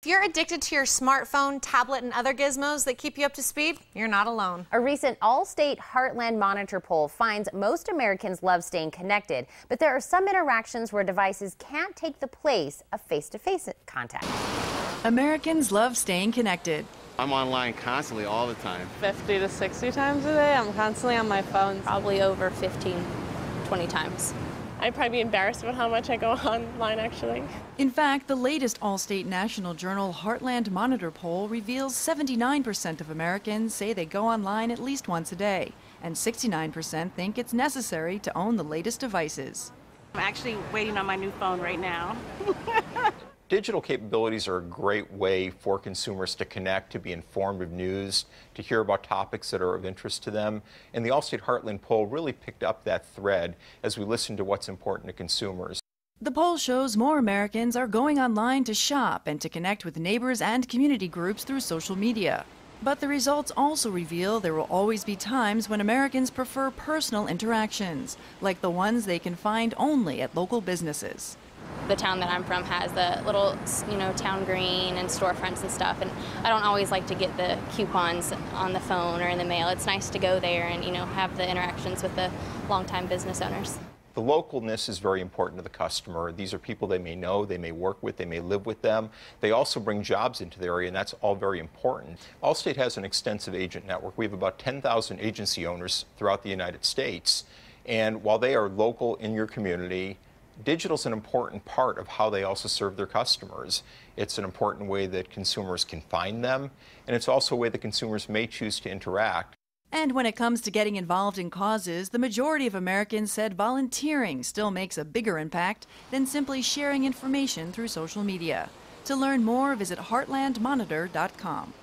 If you're addicted to your smartphone, tablet, and other gizmos that keep you up to speed, you're not alone. A recent Allstate Heartland Monitor Poll finds most Americans love staying connected, but there are some interactions where devices can't take the place of face-to-face contact. Americans love staying connected. I'm online constantly all the time. 50 to 60 times a day, I'm constantly on my phone, probably over 15, 20 times. I'd probably be embarrassed about how much I go online, actually. In fact, the latest Allstate National Journal Heartland Monitor Poll reveals 79% of Americans say they go online at least once a day, and 69% think it's necessary to own the latest devices. I'm actually waiting on my new phone right now. Digital capabilities are a great way for consumers to connect, to be informed of news, to hear about topics that are of interest to them. And the Allstate Heartland poll really picked up that thread as we listened to what's important to consumers. The poll shows more Americans are going online to shop and to connect with neighbors and community groups through social media. But the results also reveal there will always be times when Americans prefer personal interactions, like the ones they can find only at local businesses. The town that I'm from has the little, town green and storefronts and stuff, and I don't always like to get the coupons on the phone or in the mail. It's nice to go there and, have the interactions with the longtime business owners. The localness is very important to the customer. These are people they may know, they may work with, they may live with them. They also bring jobs into the area, and that's all very important. Allstate has an extensive agent network. We have about 10,000 agency owners throughout the United States, and while they are local in your community, digital is an important part of how they also serve their customers. It's an important way that consumers can find them, and it's also a way that consumers may choose to interact. And when it comes to getting involved in causes, the majority of Americans said volunteering still makes a bigger impact than simply sharing information through social media. To learn more, visit heartlandmonitor.com.